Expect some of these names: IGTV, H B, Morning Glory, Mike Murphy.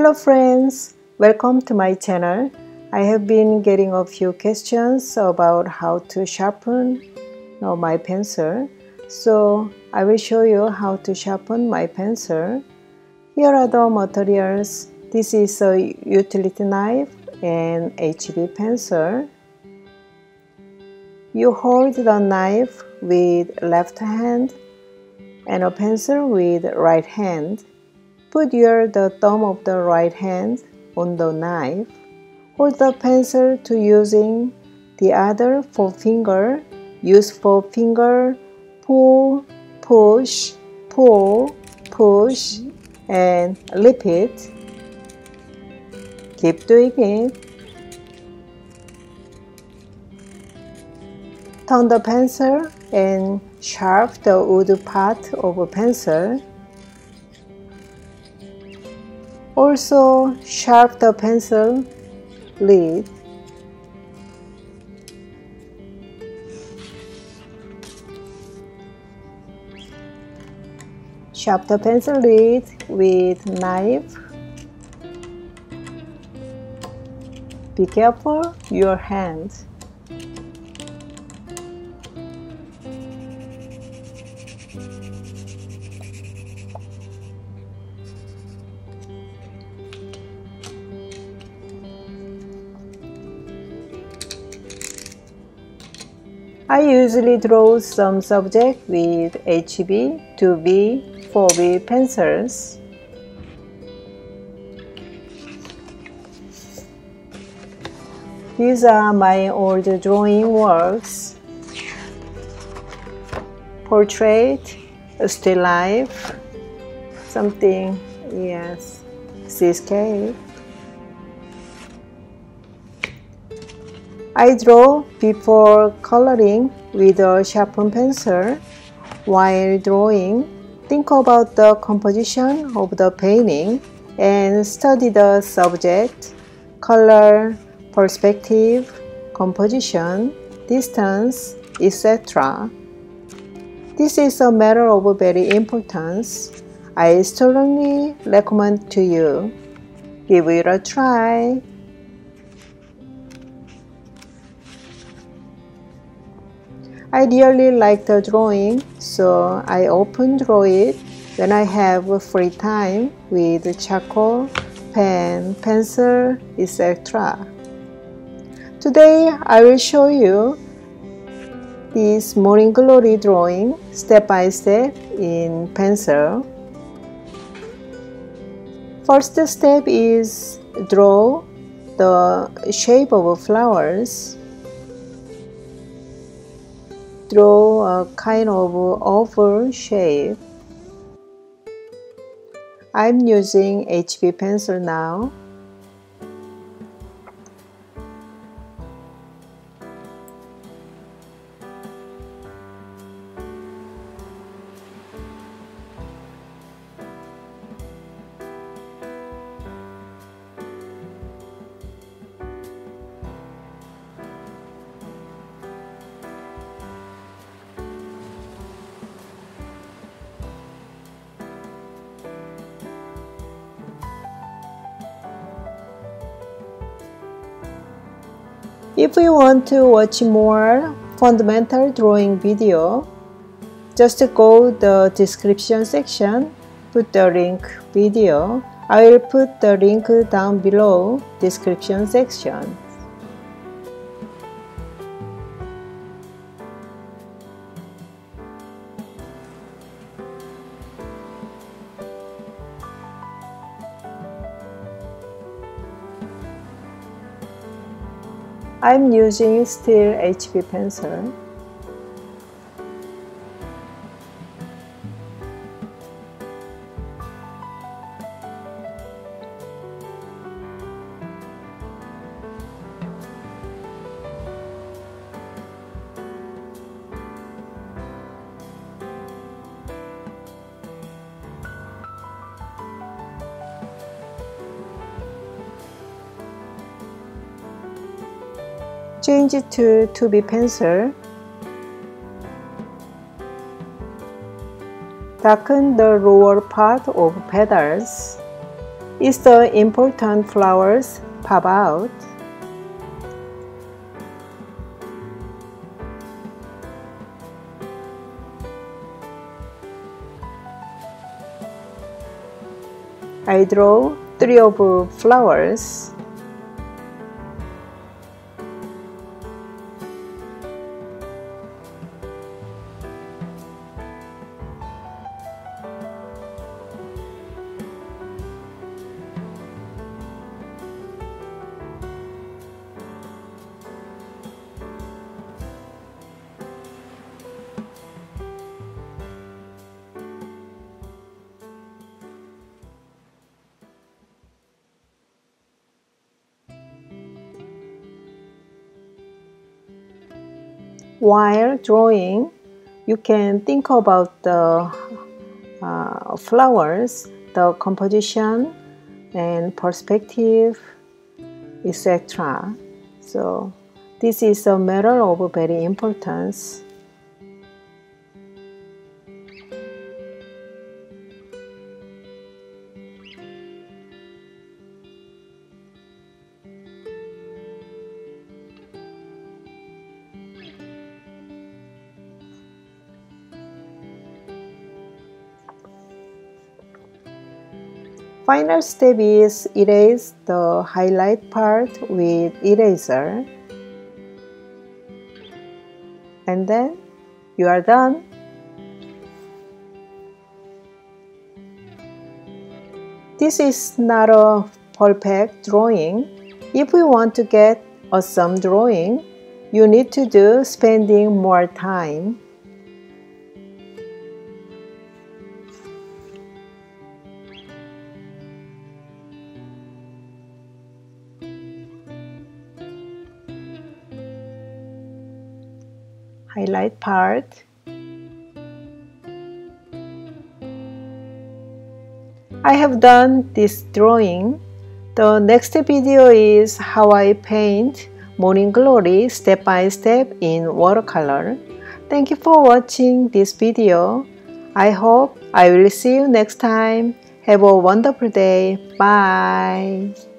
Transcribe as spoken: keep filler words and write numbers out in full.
Hello friends, welcome to my channel. I have been getting a few questions about how to sharpen you know, my pencil. So I will show you how to sharpen my pencil. Here are the materials. This is a utility knife and H B pencil. You hold the knife with left hand and a pencil with right hand. Put your the thumb of the right hand on the knife. Hold the pencil to using the other forefinger. Use forefinger, pull, push, pull, push, and repeat. Keep doing it. Turn the pencil and sharpen the wood part of a pencil. Also sharpen the pencil lead. Sharpen the pencil lead with knife. Be careful your hand. I usually draw some subject with H B, two B, four B pencils. These are my old drawing works. Portrait, still life, something, yes, seascape. I draw before coloring with a sharpened pencil. While drawing, think about the composition of the painting and study the subject, color, perspective, composition, distance, et cetera. This is a matter of very importance. I strongly recommend to you. Give it a try. I really like the drawing, so I often draw it when I have free time with charcoal, pen, pencil, et cetera. Today I will show you this Morning Glory drawing step by step in pencil. First step is draw the shape of flowers. Draw a kind of oval shape. I'm using H B pencil now. If you want to watch more fundamental drawing video, just go to the description section, put the link video. I will put the link down below description section. I'm using still H B pencil. Change it to two B pencil. Darken the lower part of petals. is the important flowers pop out. I draw three of flowers. While drawing, you can think about the uh, flowers, the composition, and perspective, et cetera. So this is a matter of very importance. Final step is erase the highlight part with eraser, and then you are done. This is not a perfect drawing. If you want to get awesome drawing, you need to do spending more time. Highlight part. I have done this drawing. The next video is how I paint Morning Glory step by step in watercolor. Thank you for watching this video. I hope I will see you next time. Have a wonderful day. Bye.